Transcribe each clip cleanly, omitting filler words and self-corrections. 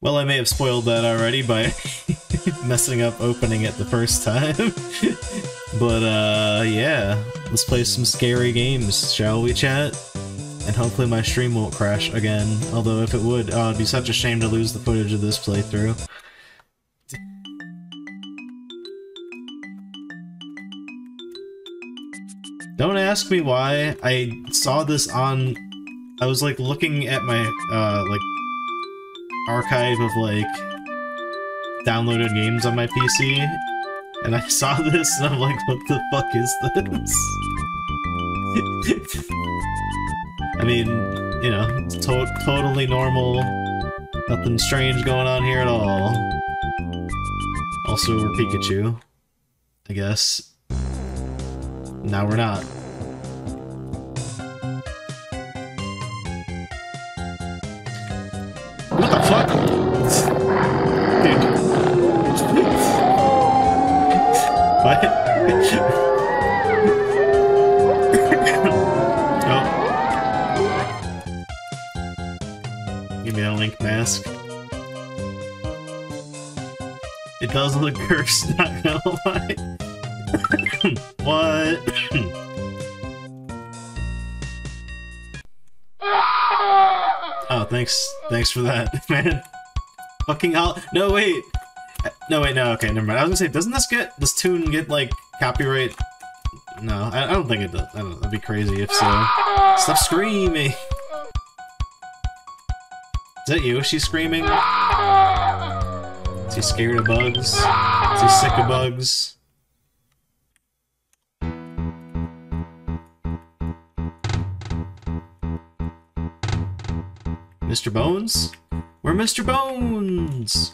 Well, I may have spoiled that already by messing up opening it the first time. But, yeah. Let's play some scary games, shall we, chat? And hopefully my stream won't crash again. Although, if it would, oh, it'd be such a shame to lose the footage of this playthrough. Don't ask me why. I saw this on... I was, like, looking at my, like... archive of, like, downloaded games on my PC, and I saw this, and I'm like, what the fuck is this? I mean, you know, it's totally normal, nothing strange going on here at all. Also, we're Pikachu, I guess. Now we're not. What the fuck? Dude. What? Oh. Give me that Link mask. It does look cursed, not gonna lie. What? Oh, thanks for that, man. Fucking hell. No, wait. No, wait, no, okay, never mind. I was gonna say, doesn't this tune get, like, copyright? No, I don't think it does. I don't know, that'd be crazy if so. Stop screaming! Is that you? Is she screaming? Is he scared of bugs? Is he sick of bugs? Mr. Bones? We're Mr. Bones!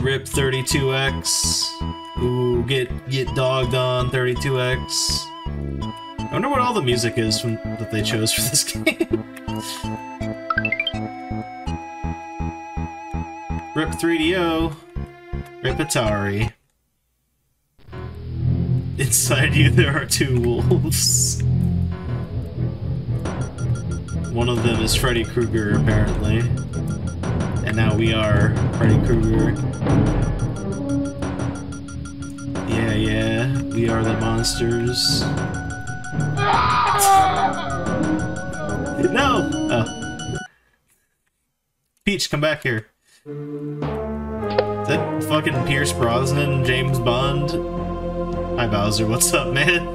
RIP 32X. Ooh, get dogged on 32X. I wonder what all the music is from, that they chose for this game. RIP 3DO. RIP Atari. Inside you there are two wolves. One of them is Freddy Krueger, apparently. And now we are Freddy Krueger. Yeah, yeah, we are the monsters. No! Oh. Peach, come back here. Is that fucking Pierce Brosnan, James Bond? Hi, Bowser, what's up, man?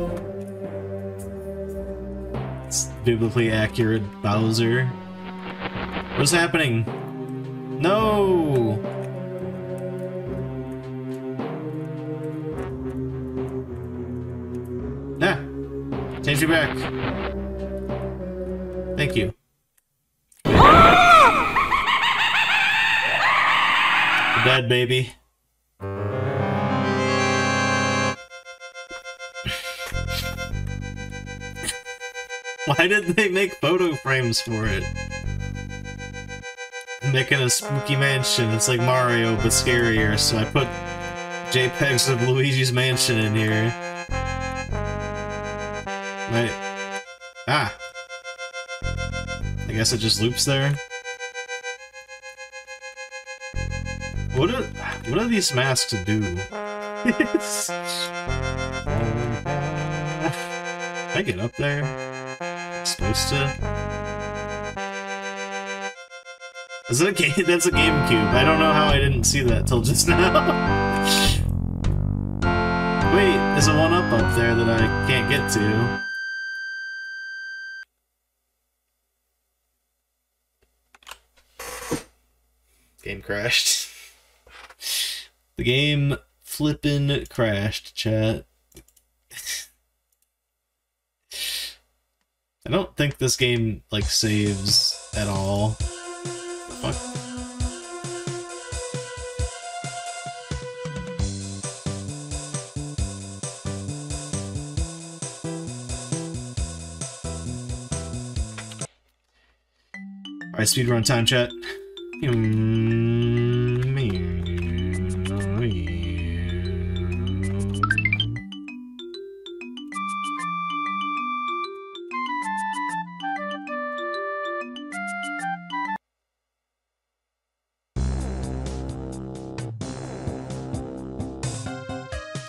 Biblically accurate Bowser. What's happening? No! Ah! Change you back. Thank you. You're dead, baby. Why didn't they make photo frames for it? I'm making a spooky mansion. It's like Mario, but scarier, so I put JPEGs of Luigi's Mansion in here. Wait. Ah! I guess it just loops there? What do these masks do? Can I get up there? Supposed to? Is that a game? That's a GameCube. I don't know how I didn't see that till just now. Wait, there's a 1-up up there that I can't get to. Game crashed. The game flippin' crashed, chat. I don't think this game, like, saves at all. What the fuck? Alright, speedrun time, chat.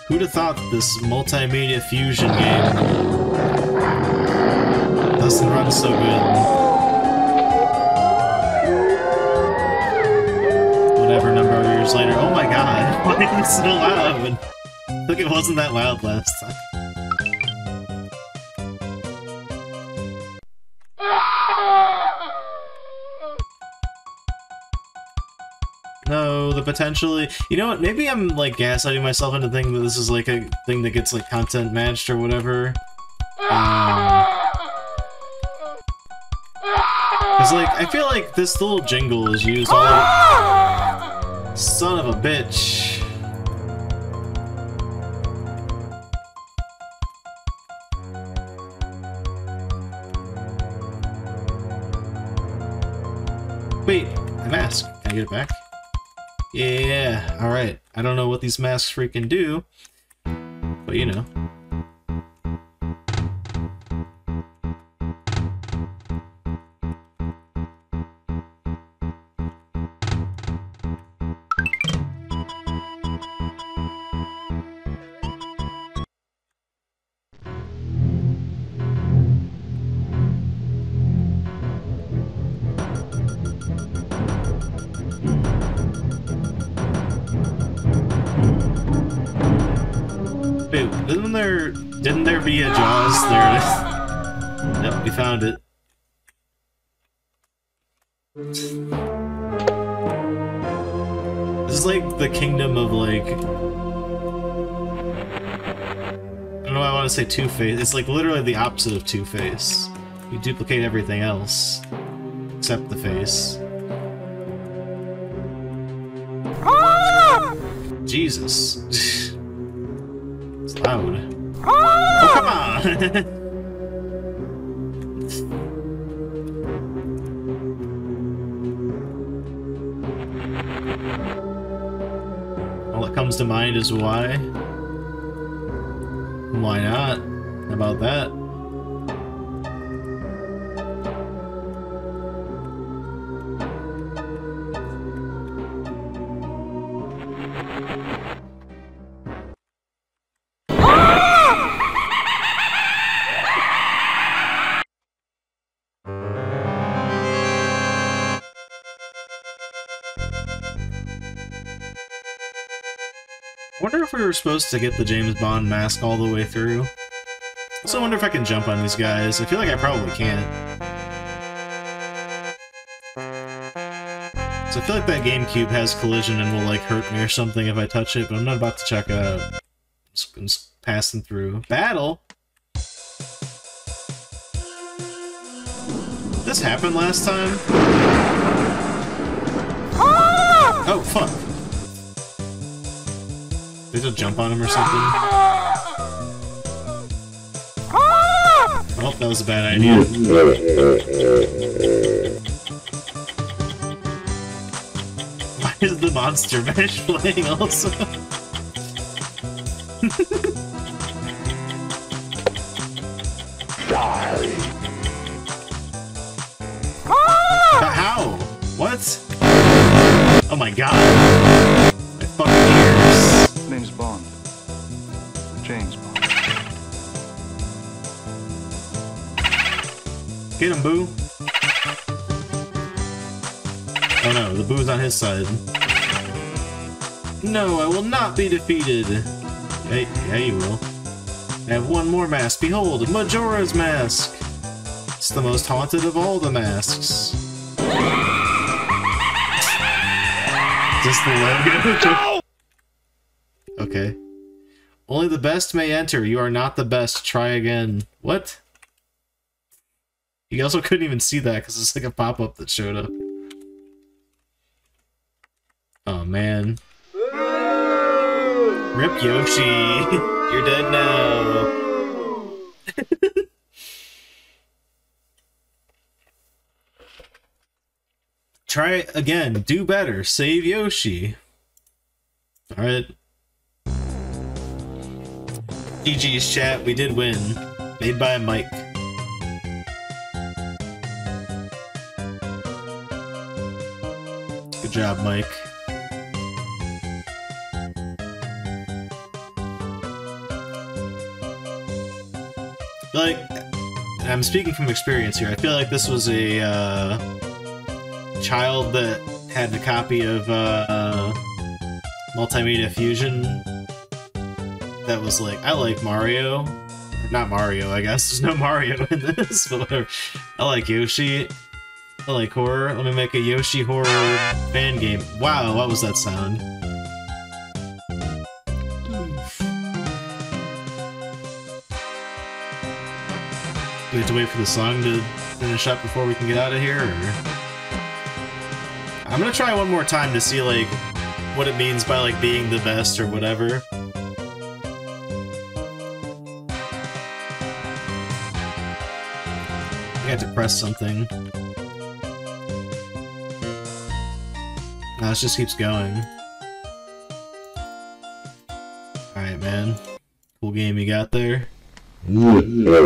Who'd have thought this Multimedia Fusion game doesn't run so good? Whatever number of years later. Oh my god, why is it so loud? I think it wasn't that loud last time. Potentially, you know what, maybe I'm like gaslighting myself into thinking that this is like a thing that gets like content matched or whatever. Cause like, I feel like this little jingle is used all over. Son of a bitch. Wait, the mask. Can I get it back? Yeah, alright. I don't know what these masks freaking do, but you know. Be a Jaws, there it is. Nope, we found it. This is like the kingdom of like... I don't know why I want to say Two-Face. It's like literally the opposite of Two-Face. You duplicate everything else. Except the face. Jesus. It's loud. Oh, come on! All that comes to mind is why? Why not? How about that? Supposed to get the James Bond mask all the way through. So I wonder if I can jump on these guys. I feel like I probably can. So I feel like that GameCube has collision and will like hurt me or something if I touch it, but I'm not about to check it out. I'm just passing through. Battle? This happened last time? Oh, fuck. They just jump on him or something? Oh, that was a bad idea. Why is the Monster Mash playing also? How? What? Oh my god. My fucking ear. James Bond. James Bond. Get him, Boo. Oh no, the Boo's on his side. No, I will not be defeated. Hey, yeah, you will. I have one more mask. Behold, Majora's Mask. It's the most haunted of all the masks. Just the logo. Okay. Only the best may enter. You are not the best. Try again. What? You also couldn't even see that because it's like a pop-up that showed up. Oh man. Rip Yoshi. You're dead now. Try again. Do better. Save Yoshi. Alright. GG's chat, we did win. Made by Mike. Good job, Mike. like, I'm speaking from experience here, I feel like this was a child that had the copy of Multimedia Fusion that was like, I like Mario. Not Mario, I guess. There's no Mario in this, but whatever. I like Yoshi. I like horror. Let me make a Yoshi horror fan game. Wow, what was that sound? Do we have to wait for the song to finish up before we can get out of here? Or... I'm gonna try one more time to see, like, what it means by, like, being the best or whatever. I had to press something. No, it just keeps going. Alright, man. Cool game you got there. We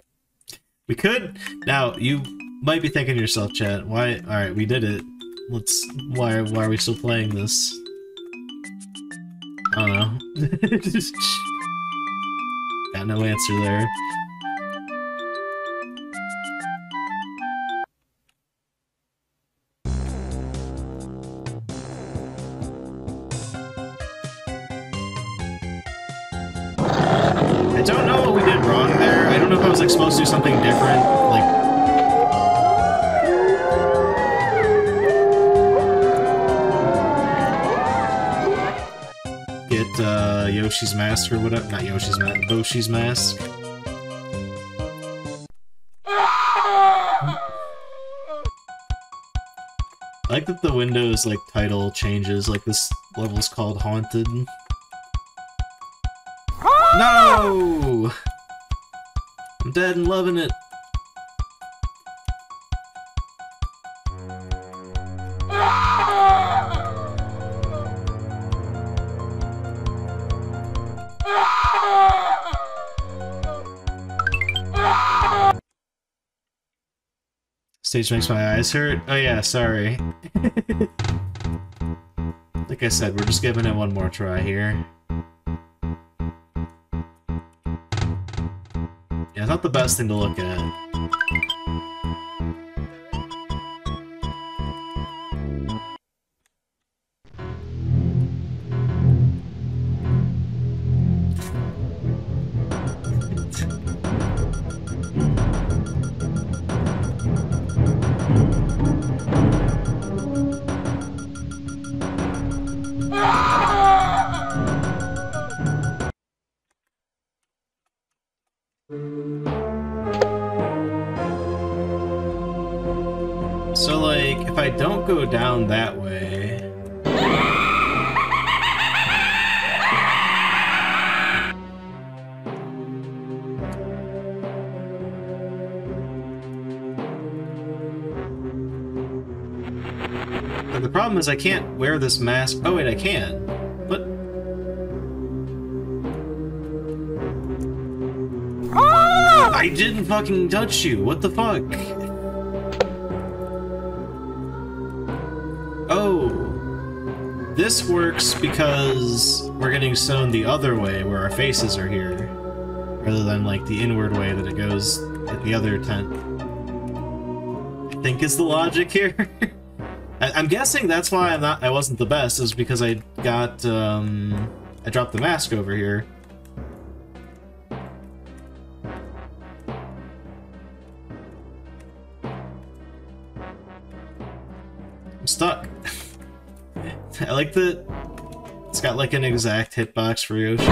could! Now, you might be thinking to yourself, chat, why? Alright, we did it. Let's. Why are we still playing this? I don't know. Got no answer there. Supposed to do something different, like... Get, Yoshi's Mask or whatever. Not Yoshi's Mask. Yoshi's Mask. I like that the Windows, like, title changes. Like, this level's called Haunted. No! I'm dead and loving it. Stage makes my eyes hurt. Oh yeah, sorry. Like I said, we're just giving it one more try here. Yeah, not the best thing to look at. So, like, if I don't go down that way... But the problem is I can't wear this mask... Oh wait, I can. But... I didn't fucking touch you, what the fuck? Oh, this works because we're getting sewn the other way, where our faces are here, rather than, like, the inward way that it goes at the other tent. I think is the logic here. I'm guessing that's why I wasn't the best, is because I got, I dropped the mask over here. Stuck. I like that it's got like an exact hitbox for Yoshi.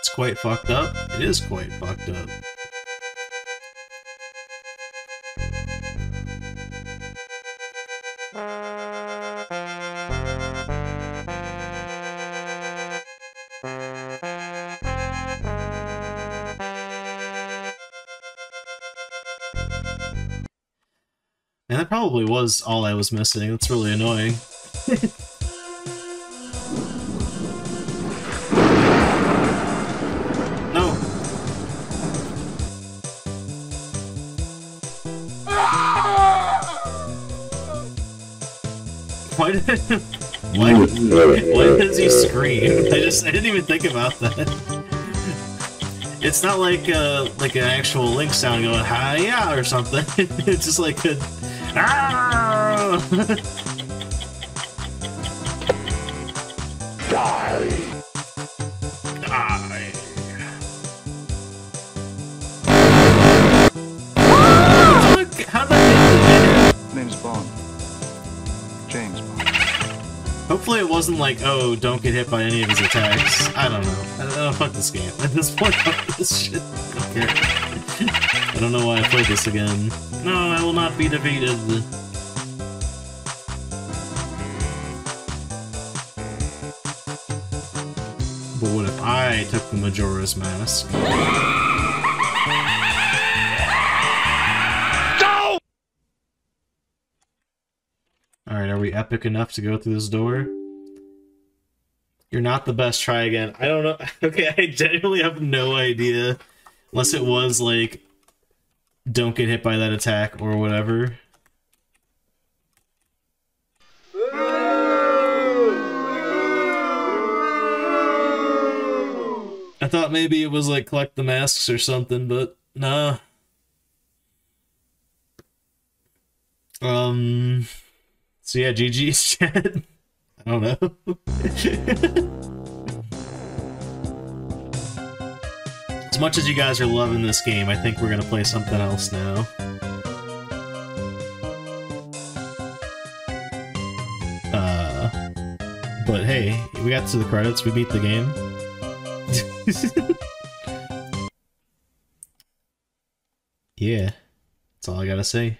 It's quite fucked up. It is quite fucked up. And that probably was all I was missing. That's really annoying. No. Why did Why does he scream? I didn't even think about that. It's not like like an actual Link sound going hi-ya or something. It's just like a ah! Die. How'd that hit the head? Name's Bond. James Bond. Hopefully it wasn't like, oh, don't get hit by any of his attacks. I don't know. Fuck this game. At this point, fuck this shit. I don't know why I played this again. No, I will not be defeated. But what if I took the Majora's Mask? Alright, are we epic enough to go through this door? You're not the best, try again. I don't know. Okay, I genuinely have no idea. Unless it was like, don't get hit by that attack or whatever. I thought maybe it was like, collect the masks or something, but nah. So yeah, GG's chat. I don't know. As much as you guys are loving this game, I think we're gonna play something else now. But hey, we got to the credits, we beat the game. Yeah, that's all I gotta say.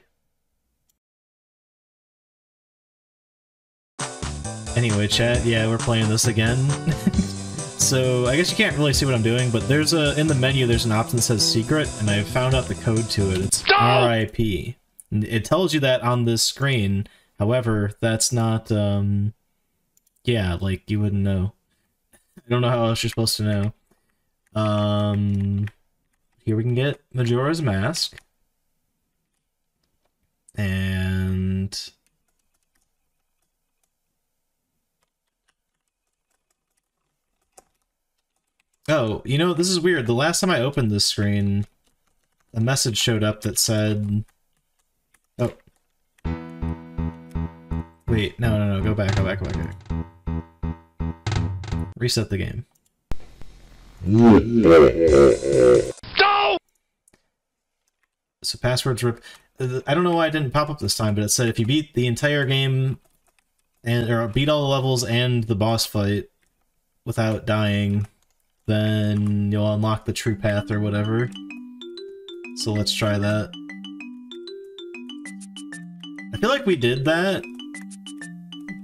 Anyway, chat, yeah, we're playing this again. So, I guess you can't really see what I'm doing, but there's a, in the menu, there's an option that says secret, and I found out the code to it. It's RIP. It tells you that on this screen. However, that's not, yeah, like, you wouldn't know. I don't know how else you're supposed to know. Here we can get Majora's Mask. And... oh, you know, this is weird. The last time I opened this screen, a message showed up that said... oh. Wait, no, go back. Reset the game. No! So passwords rip... I don't know why it didn't pop up this time, but it said if you beat the entire game, and or beat all the levels and the boss fight without dying... then you'll unlock the true path or whatever. So let's try that. I feel like we did that,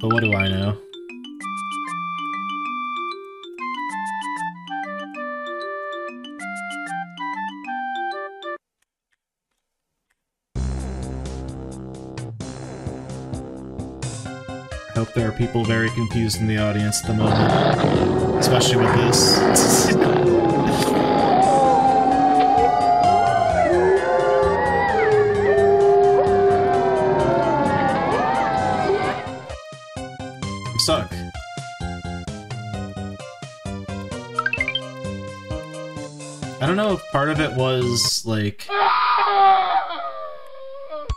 but what do I know? I hope there are people very confused in the audience at the moment. Especially with this. I'm stuck. I don't know if part of it was like... oh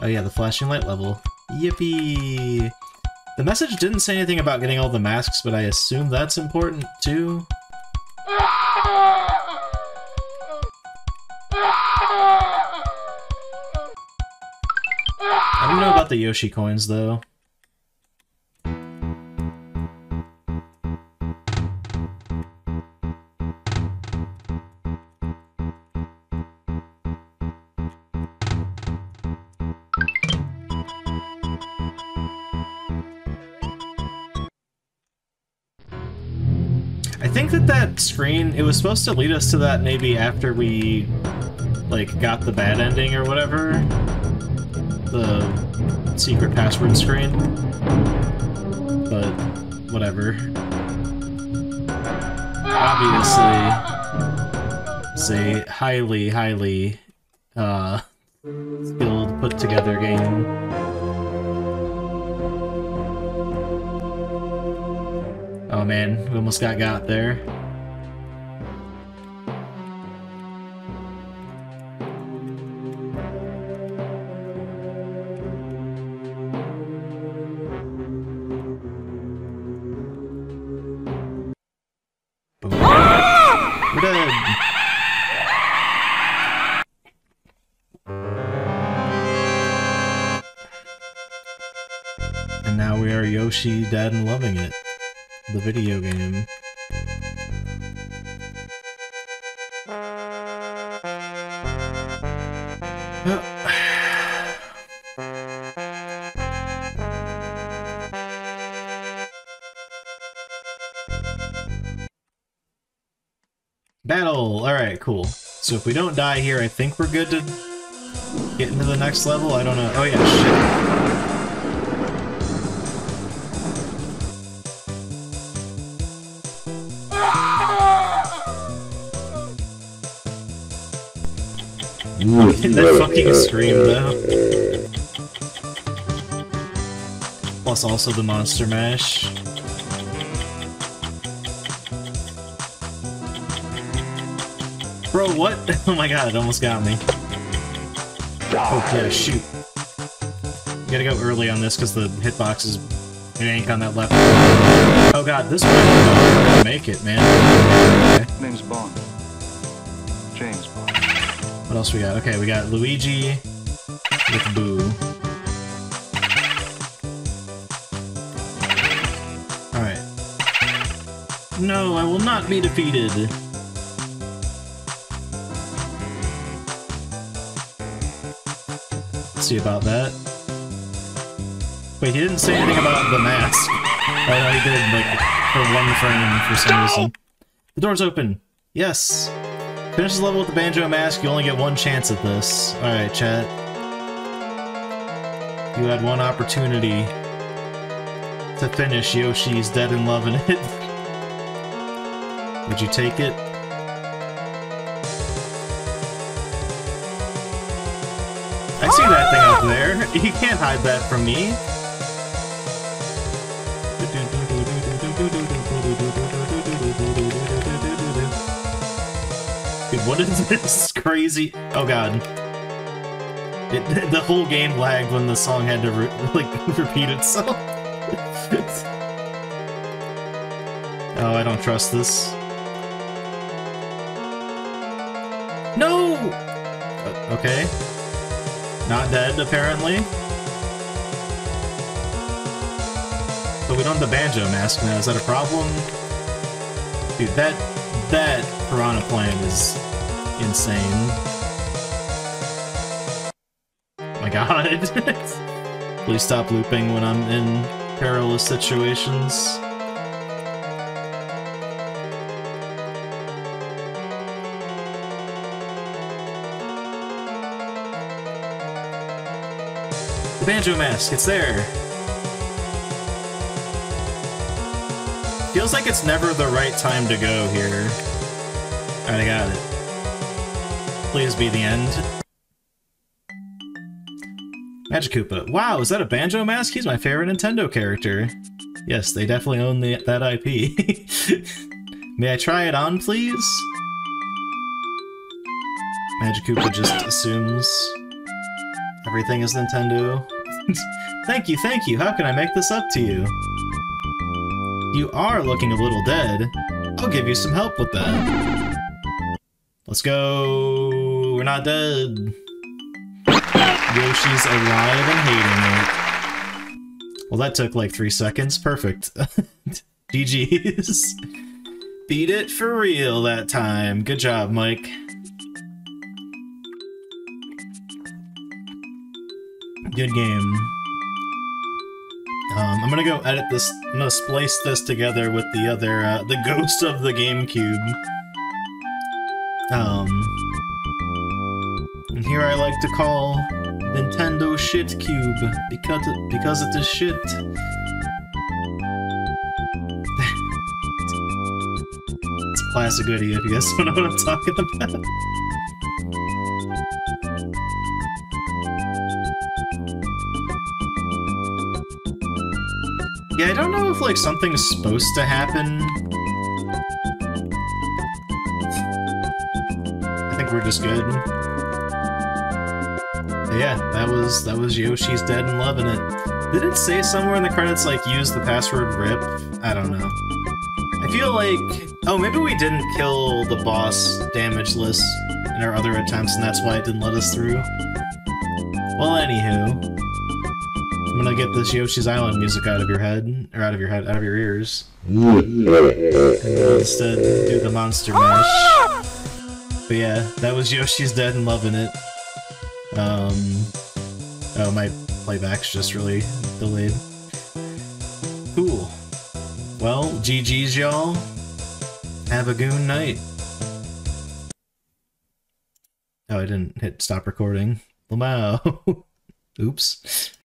yeah, the flashing light level. Yippee! The message didn't say anything about getting all the masks, but I assume that's important, too. I don't know about the Yoshi coins, though. Screen, it was supposed to lead us to that maybe after we like got the bad ending or whatever, the secret password screen, but whatever. Obviously say highly skilled put together game. Oh man, we almost got there. Yoshi's Dead and Loving It, the video game. Battle! Alright, cool. So if we don't die here, I think we're good to get into the next level? I don't know. Oh yeah, shit. That fucking scream though. Plus also the monster mash. Bro, what? Oh my god, it almost got me. Okay, shoot. You gotta go early on this because the hitbox is... It ain't on that left. Oh god, this one make it, man. Okay. Name's Bond. James Bond. What else we got? Okay, we got Luigi with Boo. Alright. No, I will not be defeated! Let's see about that. Wait, he didn't say anything about the mask. Oh no, he did, like, for one frame for some reason. The door's open! Yes! Finish the level with the banjo mask, you only get one chance at this. Alright, chat. You had one opportunity to finish Yoshi's Dead and Loving It. Would you take it? I see that thing up there. You can't hide that from me. What is this crazy? Oh god. The whole game lagged when the song had to repeat itself. Oh, I don't trust this. No! Okay. Not dead, apparently. But we don't have the banjo mask now, is that a problem? Dude, that piranha plant is... insane. Oh my god. Please stop looping when I'm in perilous situations. The banjo mask, it's there! Feels like it's never the right time to go here. Alright, I got it. Please be the end. Magikoopa. Wow, is that a banjo mask? He's my favorite Nintendo character. Yes, they definitely own that IP. May I try it on, please? Magikoopa just assumes everything is Nintendo. Thank you, thank you. How can I make this up to you? You are looking a little dead. I'll give you some help with that. Let's go. We're not dead. Yoshi's alive and hating it. Well, that took like 3 seconds. Perfect. GG's. Beat it for real that time. Good job, Mike. Good game. I'm gonna go edit this. I'm gonna splice this together with the other, the ghost of the GameCube. And here I like to call Nintendo Shit Cube, because it is shit. It's a classic video, if you guys don't know what I'm talking about. Yeah, I don't know if, like, something's supposed to happen. I think we're just good. But yeah, that was Yoshi's Dead and Loving It. Did it say somewhere in the credits, like, use the password RIP? I don't know. I feel like... Oh, maybe we didn't kill the boss damageless in our other attempts, and that's why it didn't let us through. Well, anywho... I'm gonna get this Yoshi's Island music out of your head, or out of your ears. Instead, do the monster mash. But yeah, that was Yoshi's Dead and Loving It. Oh, my playback's just really delayed. Cool. Well, GG's y'all. Have a good night. Oh, I didn't hit stop recording. Lamau. Oops.